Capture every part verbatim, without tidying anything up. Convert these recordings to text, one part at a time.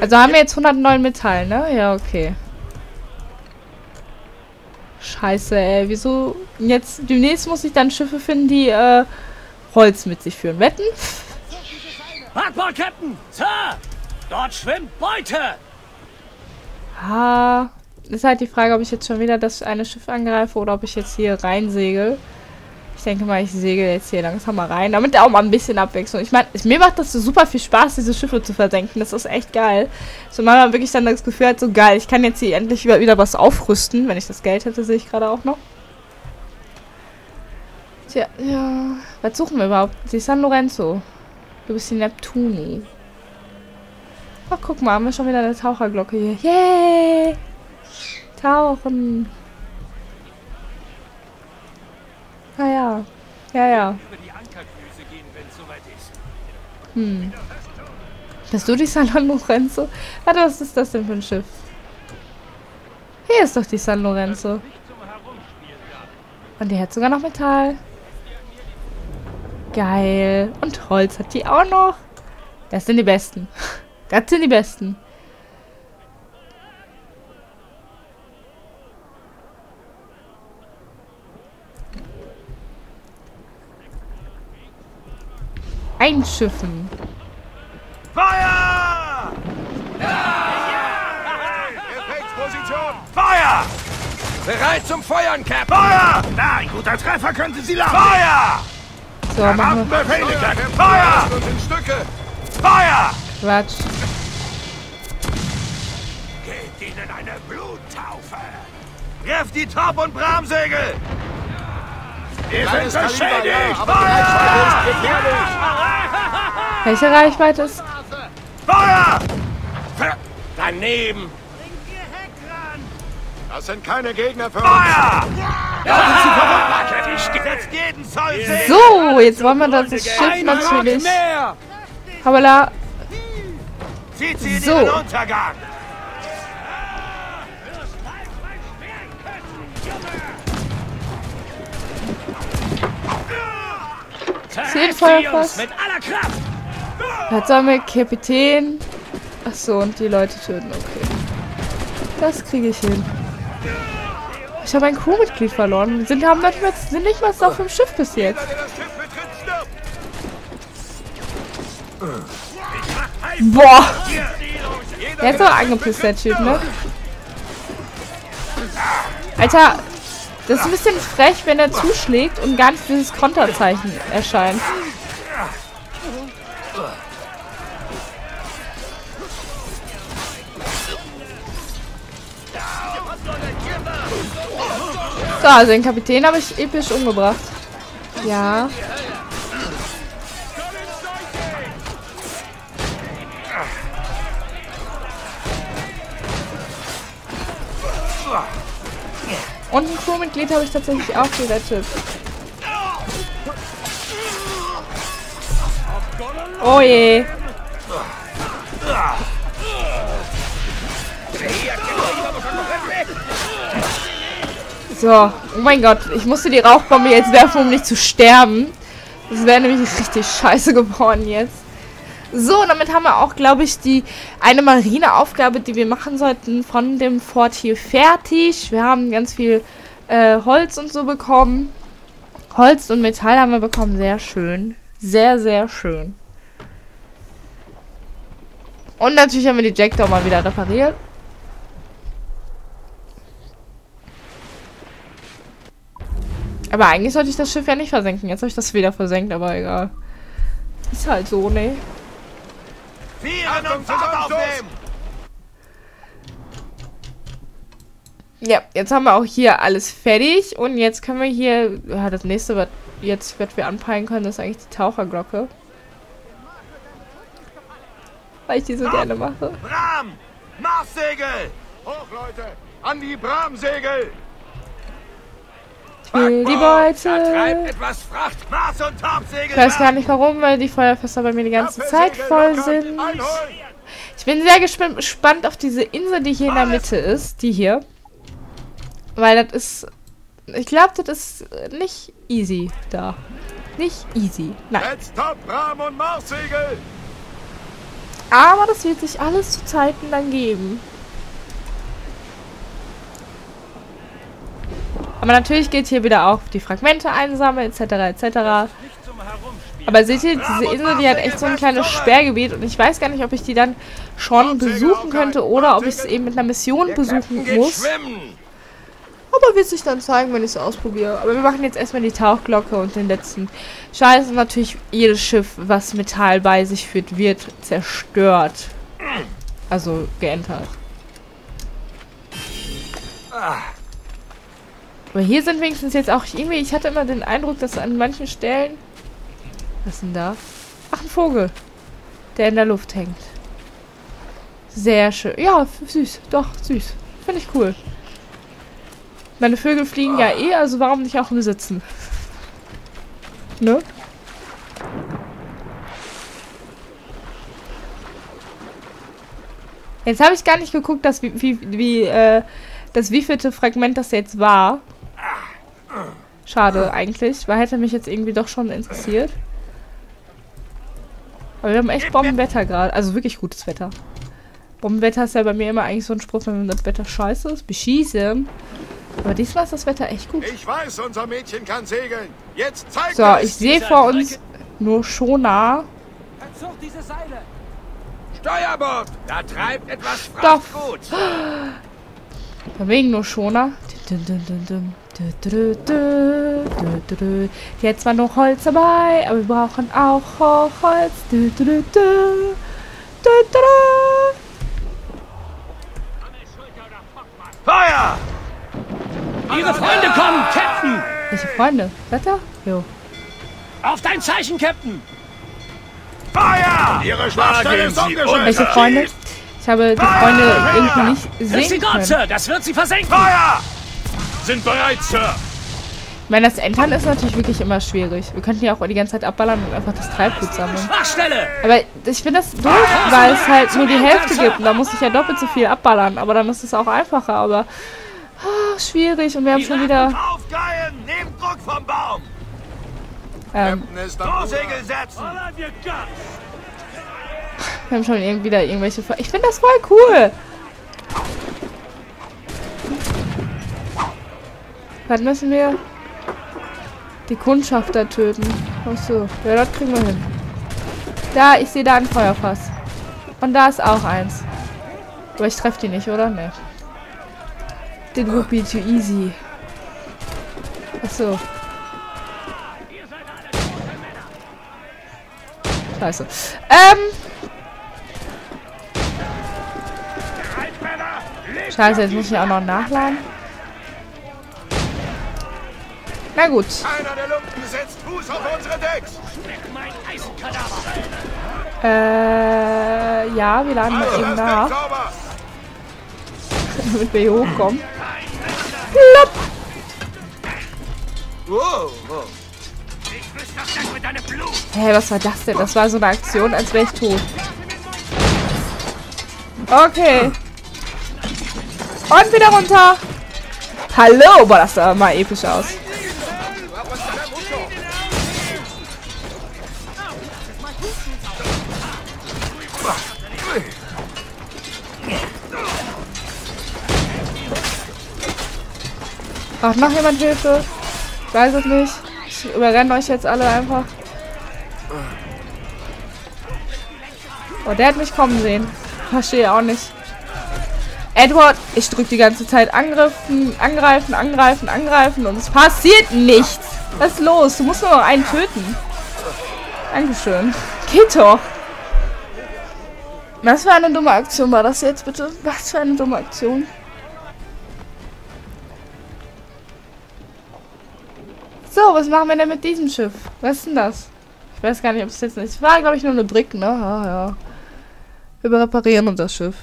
Also haben wir jetzt hundertneun Metall, ne? Ja, okay. Scheiße, ey. Wieso? Jetzt, demnächst muss ich dann Schiffe finden, die äh, Holz mit sich führen. Wetten? Backbord, Captain! Sir! Dort schwimmt Beute! Ha. Ist halt die Frage, ob ich jetzt schon wieder das eine Schiff angreife oder ob ich jetzt hier reinsegel. Ich denke mal, ich segel jetzt hier langsam mal rein, damit auch mal ein bisschen Abwechslung. Ich meine, mir macht das so super viel Spaß, diese Schiffe zu versenken. Das ist echt geil. So manchmal wirklich dann das Gefühl hat, so geil, ich kann jetzt hier endlich wieder, wieder was aufrüsten. Wenn ich das Geld hätte, sehe ich gerade auch noch. Tja, ja. Was suchen wir überhaupt? Die San Lorenzo. Du bist die Neptuni. Ach, guck mal, haben wir schon wieder eine Taucherglocke hier. Yay! Tauchen. Ah ja, ja, ja. Hm. Bist du die San Lorenzo? Warte, was ist das denn für ein Schiff? Hier ist doch die San Lorenzo. Und die hat sogar noch Metall. Geil. Und Holz hat die auch noch. Das sind die Besten. Das sind die Besten. Einschiffen. Feuer! Gefechtsposition! Feuer! Bereit zum Feuern, Captain! Feuer! Na, ein guter Treffer könnte sie laufen! Feuer! So, machen wir. Feuer! Feuer! Quatsch. Gebt ihnen eine Bluttaufe! Trefft die Top- und Bramsegel! Wir sind beschädigt! Feuer! Welche Reichweite ist? Feuer! Daneben! Das sind keine Gegner für uns! Feuer! So, jetzt wollen wir das Schiff natürlich. Habala. So. Zehn Feuerfass. Was sollen wir? Kapitän. Achso, und die Leute töten. Okay. Das kriege ich hin. Ich habe ein Crewmitglied verloren. Wir sind, haben nicht mehr, sind nicht mal auf dem Schiff bis jetzt. Boah. Der ist doch angepisst, der Typ, ne? Alter. Das ist ein bisschen frech, wenn er zuschlägt und gar nicht dieses Konterzeichen erscheint. So, also den Kapitän habe ich episch umgebracht. Ja. Und ein Crewmitglied habe ich tatsächlich auch gerettet. Oh je. So, oh mein Gott, ich musste die Rauchbombe jetzt werfen, um nicht zu sterben. Das wäre nämlich richtig scheiße geworden jetzt. So, damit haben wir auch, glaube ich, die eine Marineaufgabe, die wir machen sollten, von dem Fort hier fertig. Wir haben ganz viel äh, Holz und so bekommen. Holz und Metall haben wir bekommen. Sehr schön. Sehr, sehr schön. Und natürlich haben wir die Jackdaw mal wieder repariert. Aber eigentlich sollte ich das Schiff ja nicht versenken. Jetzt habe ich das wieder versenkt, aber egal. Ist halt so, ne? Ja, jetzt haben wir auch hier alles fertig und jetzt können wir hier, ja, das nächste, was jetzt wird wir anpeilen können, ist eigentlich die Taucherglocke, weil ich die so gerne mache. Bram, Maßsegel, hoch Leute, an die Bramsegel. Die Beute. Ich weiß gar nicht warum, weil die Feuerfässer bei mir die ganze Zeit voll sind. Ich bin sehr gespannt auf diese Insel, die hier in der Mitte ist. Die hier. Weil das ist... Ich glaube, das ist nicht easy da. Nicht easy. Nein. Aber das wird sich alles zu Zeiten dann geben. Aber natürlich geht hier wieder auch die Fragmente einsammeln, et cetera et cetera. Aber seht ihr, diese Insel, die hat echt so ein kleines Sperrgebiet und ich weiß gar nicht, ob ich die dann schon besuchen könnte oder ob ich es eben mit einer Mission besuchen muss. Aber wird sich dann zeigen, wenn ich es ausprobiere. Aber wir machen jetzt erstmal die Tauchglocke und den letzten Scheiß. Und natürlich jedes Schiff, was Metall bei sich führt, wird zerstört. Also geentert. Aber hier sind wenigstens jetzt auch irgendwie... Ich hatte immer den Eindruck, dass an manchen Stellen... Was ist denn da? Ach, ein Vogel, der in der Luft hängt. Sehr schön. Ja, süß. Doch, süß. Finde ich cool. Meine Vögel fliegen ja eh, also warum nicht auch im Sitzen? Ne? Jetzt habe ich gar nicht geguckt, dass wie, wie, wie äh, das wievielte Fragment das jetzt war. Schade eigentlich, weil hätte mich jetzt irgendwie doch schon interessiert. Aber wir haben echt Bombenwetter gerade, also wirklich gutes Wetter. Bombenwetter ist ja bei mir immer eigentlich so ein Spruch, wenn das Wetter scheiße ist, beschießen. Aber diesmal ist das Wetter echt gut. Ich weiß, unser Mädchen kann segeln. Jetzt zeigt so, ich sehe vor uns nur Schona. Diese Seile. Steuerbord, da treibt etwas Stoff. Gut. Von wegen nur Schona. Die hat zwar noch Holz dabei, aber wir brauchen auch Holz. Feuer! Ihre Freunde kommen, Captain! Welche Freunde? Wetter? Jo. Auf dein Zeichen, Captain! Feuer! Und ihre Schlafstelle ist umgeschaltet! Welche Freunde? Ich habe die Freunde irgendwie nicht sehen können. Sir, das wird sie versenken! Feuer! Sind bereit, Sir! Ich meine, das Entern ist natürlich wirklich immer schwierig. Wir könnten ja auch die ganze Zeit abballern und einfach das Treibgut sammeln. Aber ich finde das doof, weil es halt nur die Hälfte gibt. Und da muss ich ja doppelt so viel abballern. Aber dann ist es auch einfacher, aber... Oh, schwierig und wir haben schon wieder. Nehmt Druck vom Baum. Ähm. Wir haben schon irgendwie wieder irgendwelche. Ver ich finde das voll cool. Dann müssen wir die Kundschafter töten. Achso, ja, das kriegen wir hin. Da, ich sehe da ein Feuerfass. Und da ist auch eins. Aber ich treffe die nicht, oder? Nee. It would be too easy. Achso. Scheiße. Ähm. Scheiße, jetzt muss ich auch noch nachladen. Na gut. Äh, ja, wir laden mal eben nach. Damit wir hier hochkommen. Plopp! Wow, wow. Hey, was war das denn? Das war so eine Aktion, als wäre ich tot. Okay. Und wieder runter. Hallo! Boah, das sah mal episch aus. Braucht noch jemand Hilfe? Ich weiß es nicht. Ich überrenne euch jetzt alle einfach. Oh, der hat mich kommen sehen. Verstehe auch nicht. Edward, ich drücke die ganze Zeit angreifen, angreifen, angreifen, angreifen und es passiert nichts. Was ist los? Du musst nur noch einen töten. Dankeschön. Geht doch. Was für eine dumme Aktion war das jetzt bitte? Was für eine dumme Aktion? So, was machen wir denn mit diesem Schiff? Was ist denn das? Ich weiß gar nicht, ob es jetzt nicht... Es war, glaube ich, nur eine Brick, ne? Ah, ja. Wir reparieren unser Schiff.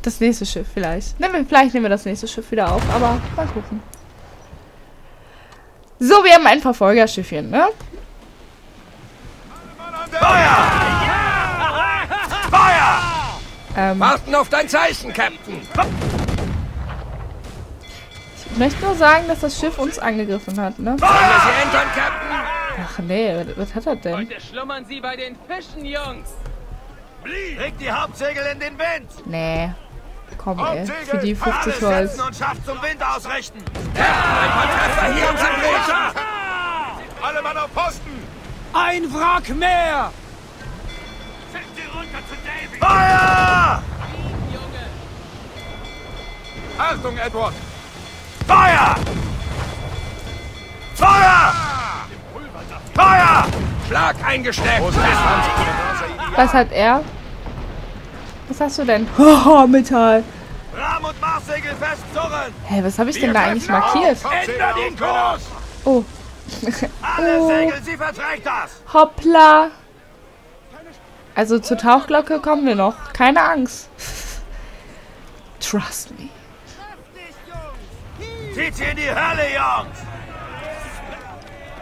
Das nächste Schiff vielleicht. Nehmen wir, vielleicht nehmen wir das nächste Schiff wieder auf, aber mal gucken. So, wir haben ein Verfolgerschiffchen, ne? Feuer! Feuer! Ähm. Warten auf dein Zeichen, Captain! Ich möchte nur sagen, dass das Schiff uns angegriffen hat, ne? Ach nee, was hat er denn? Heute schlummern Sie bei den Fischen, Jungs. Leg die Hauptsegel in den Wind! Nee. Komm, ey. Für die fünfzig Holz. Und Schaft zum Wind ausrichten! Ja! Ein hier und alle Mann auf Posten! Ein Wrack mehr! Schick sie runter zu David! Feuer! Achtung, Edward! Feuer! Feuer! Feuer! Schlag eingesteckt! Was hat er? Was hast du denn? Haha, Metall! Rahm- und Marssegel festzurren! Hä, was habe ich denn da eigentlich markiert? Änder den Kurs! Oh. Alle Segel, sie verträgt das! Hoppla! Also zur Tauchglocke kommen wir noch. Keine Angst. Trust me. Zieht sie in die Hölle, Jungs!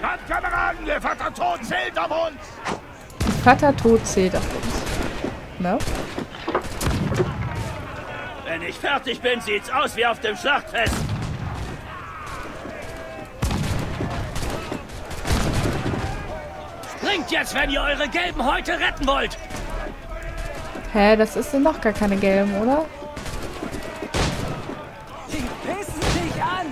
Kommt, Kameraden! Der Vater Tod zählt auf uns! Der Vater Tod zählt auf uns. Ne? Wenn ich fertig bin, sieht's aus wie auf dem Schlachtfest! Springt jetzt, wenn ihr eure gelben Häute retten wollt! Hä, das ist denn noch gar keine gelben, oder? Die pissen dich an!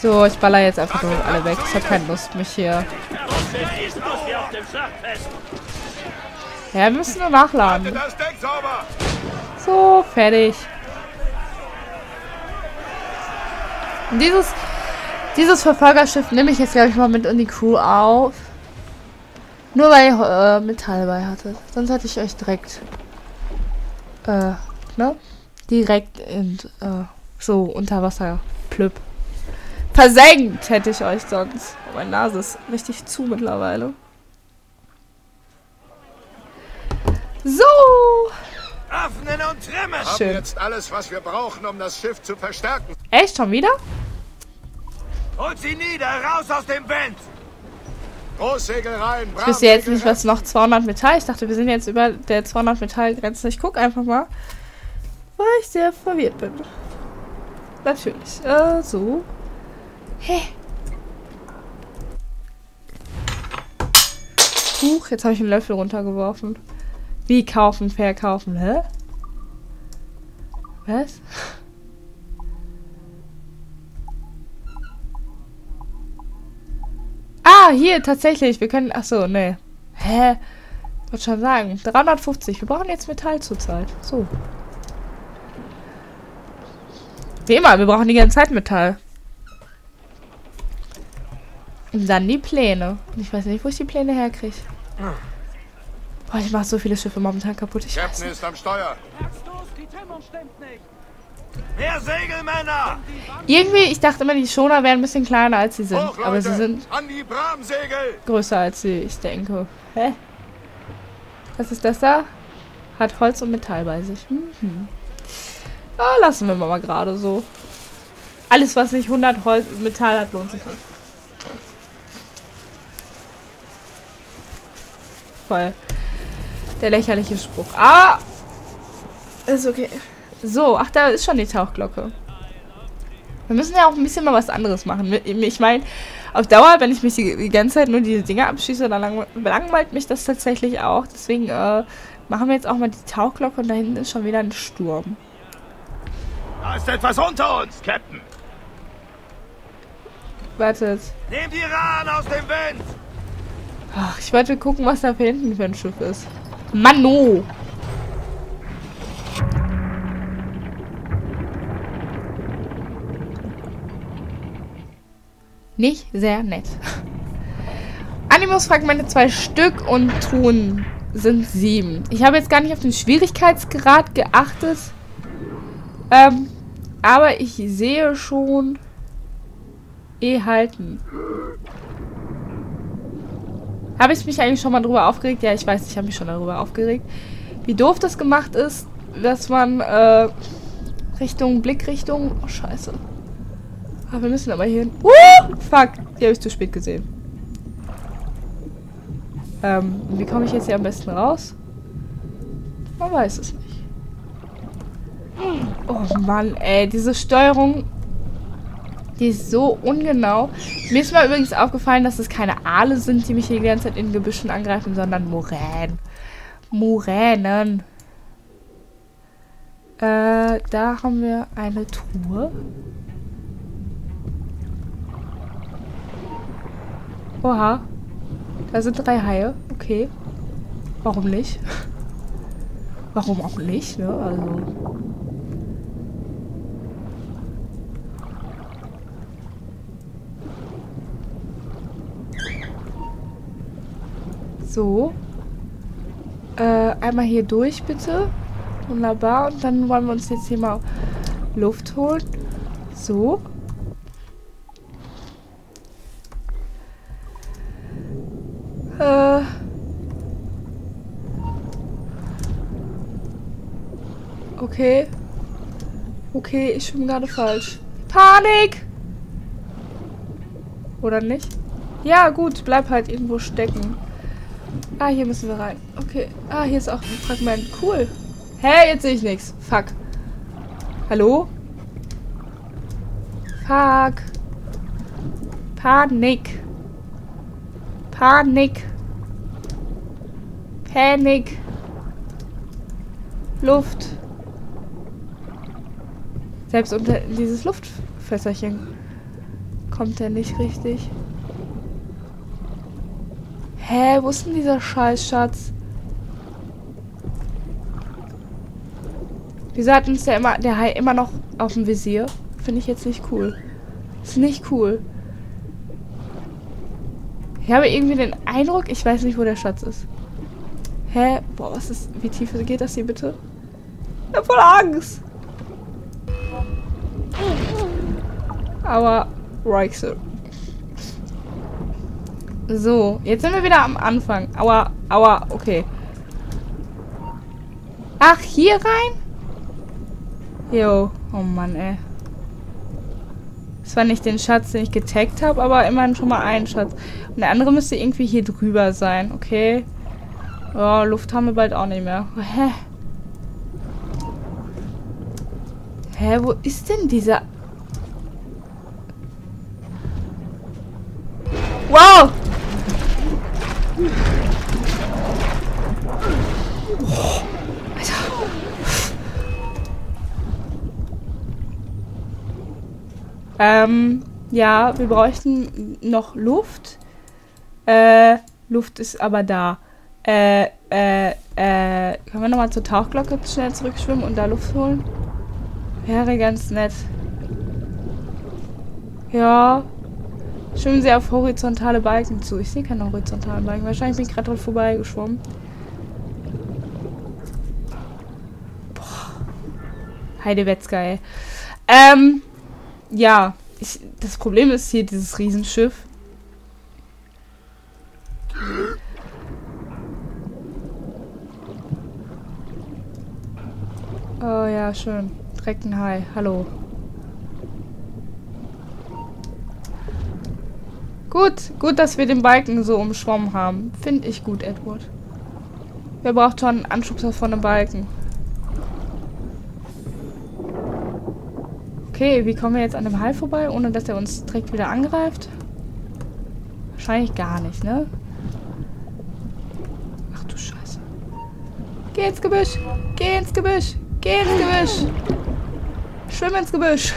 So, ich baller jetzt einfach nur alle weg. Ich hab keine Lust, mich hier... Ja, wir müssen nur nachladen. So, fertig. Und dieses... Dieses Verfolgerschiff nehme ich jetzt, glaube ich, mal mit in die Crew auf. Nur weil ihr äh, Metall bei hattet. Sonst hätte ich euch direkt... Äh, ne? Direkt in... Äh, so, unter Wasser. Plüpp. Versenkt hätte ich euch sonst. Oh, meine Nase ist richtig zu mittlerweile. So! Öffnen und trimmen! Schön. Wir haben jetzt alles, was wir brauchen, um das Schiff zu verstärken. Echt? Schon wieder? Holt sie nieder, raus aus dem Wind! Großsegel rein, brav! Ich wüsste jetzt nicht, was noch zweihundert Metall. Ich dachte, wir sind jetzt über der zweihundert Metall-Grenze. Ich guck einfach mal, weil ich sehr verwirrt bin. Natürlich. Äh, so. Hä? Huch, jetzt habe ich einen Löffel runtergeworfen. Wie kaufen, verkaufen, hä? Was? Ah, hier, tatsächlich. Wir können... Achso, nee. Hä? Wollte schon sagen. dreihundertfünfzig. Wir brauchen jetzt Metall zurzeit. So. Wie immer, wir brauchen die ganze Zeit Metall. Und dann die Pläne. Und ich weiß nicht, wo ich die Pläne herkriege. Boah, ich mache so viele Schiffe momentan kaputt. Ich weiß nicht. Captain ist am Steuer. Mehr Segelmänner! Irgendwie, ich dachte immer, die Schoner wären ein bisschen kleiner, als sie sind. Hoch, Leute, aber sie sind an die Bramsegel größer, als sie, ich denke. Hä? Was ist das da? Hat Holz und Metall bei sich. Mhm. Ah, lassen wir mal gerade so. Alles, was nicht hundert Holz und Metall hat, lohnt sich nicht. Voll. Der lächerliche Spruch. Ah! Ist okay. So, ach, da ist schon die Tauchglocke. Wir müssen ja auch ein bisschen mal was anderes machen. Ich meine, auf Dauer, wenn ich mich die ganze Zeit nur diese Dinger abschieße, dann langweilt mich das tatsächlich auch. Deswegen äh, machen wir jetzt auch mal die Tauchglocke und da hinten ist schon wieder ein Sturm. Da ist etwas unter uns, Captain. Wartet. Nehmt die Rahn aus dem Wind! Ach, ich wollte gucken, was da hinten für ein Schiff ist. Manu! Nicht sehr nett. Animus-Fragmente zwei Stück und Truhen sind sieben. Ich habe jetzt gar nicht auf den Schwierigkeitsgrad geachtet. Ähm, aber ich sehe schon... Eh halten. Habe ich mich eigentlich schon mal drüber aufgeregt? Ja, ich weiß, ich habe mich schon darüber aufgeregt. Wie doof das gemacht ist, dass man äh, Richtung, Blickrichtung... Oh, scheiße. Ah, wir müssen aber hier hin. Uh, fuck. Die habe ich zu spät gesehen. Ähm, wie komme ich jetzt hier am besten raus? Man weiß es nicht. Oh Mann, ey. Diese Steuerung Die ist so ungenau. Mir ist mal übrigens aufgefallen, dass das keine Aale sind, die mich hier die ganze Zeit in Gebüschen angreifen, sondern Moränen. Moränen. Äh, da haben wir eine Truhe. Oha. Da sind drei Haie. Okay. Warum nicht? Warum auch nicht, ne? Also... So. Äh, einmal hier durch, bitte. Wunderbar. Und dann wollen wir uns jetzt hier mal Luft holen. So. Äh. Okay. Okay, ich schwimme gerade falsch. Panik! Oder nicht? Ja, gut. Bleib halt irgendwo stecken. Ah, hier müssen wir rein. Okay. Ah, hier ist auch ein Fragment. Cool. Hä, jetzt sehe ich nichts. Fuck. Hallo? Fuck. Panik. Panik. Panik. Luft. Selbst unter dieses Luftfässerchen kommt er nicht richtig. Hä, wo ist denn dieser Scheißschatz? Wieso hat uns der, immer, der Hai immer noch auf dem Visier? Finde ich jetzt nicht cool. Ist nicht cool. Ich habe irgendwie den Eindruck, ich weiß nicht, wo der Schatz ist. Hä? Boah, was ist. Wie tief geht das hier bitte? Ich hab voll Angst. Aber Reichsel. So, jetzt sind wir wieder am Anfang. Aua, aua, okay. Ach, hier rein? Jo, oh Mann, ey. Das war nicht den Schatz, den ich getaggt habe, aber immerhin schon mal einen Schatz. Und der andere müsste irgendwie hier drüber sein, okay? Ja, Luft haben wir bald auch nicht mehr. Hä? Hä, wo ist denn dieser... Wow! Oh, Alter. Ähm, ja, wir bräuchten noch Luft. Äh, Luft ist aber da. Äh, äh, äh, können wir nochmal zur Tauchglocke schnell zurückschwimmen und da Luft holen? Wäre ganz nett. Ja. Schwimmen sie auf horizontale Balken zu. Ich sehe keine horizontalen Balken. Wahrscheinlich bin ich gerade dran vorbeigeschwommen. Boah. Heidewetzka, ey. Ähm, ja. Ich, das Problem ist hier dieses Riesenschiff. Oh ja, schön. Direkt ein Hai. Hallo. Gut, gut, dass wir den Balken so umschwommen haben. Finde ich gut, Edward. Wer braucht schon einen Anschubser von einem Balken? Okay, wie kommen wir jetzt an dem Hai vorbei, ohne dass er uns direkt wieder angreift? Wahrscheinlich gar nicht, ne? Ach du Scheiße. Geh ins Gebüsch! Geh ins Gebüsch! Geh ins Gebüsch! Schwimm ins Gebüsch!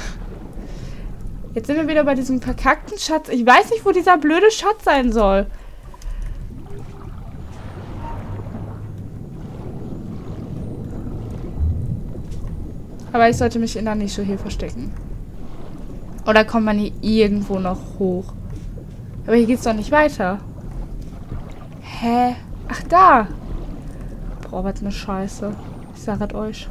Jetzt sind wir wieder bei diesem verkackten Schatz. Ich weiß nicht, wo dieser blöde Schatz sein soll. Aber ich sollte mich in der Nische hier verstecken. Oder kommt man hier irgendwo noch hoch? Aber hier geht's doch nicht weiter. Hä? Ach, da. Boah, was eine Scheiße. Ich sage es euch.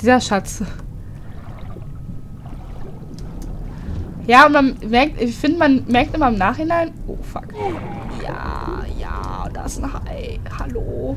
Dieser Schatz. Ja, und man merkt, ich finde, man merkt immer im Nachhinein. Oh, fuck. Ja, ja, da ist ein Hai. Hallo.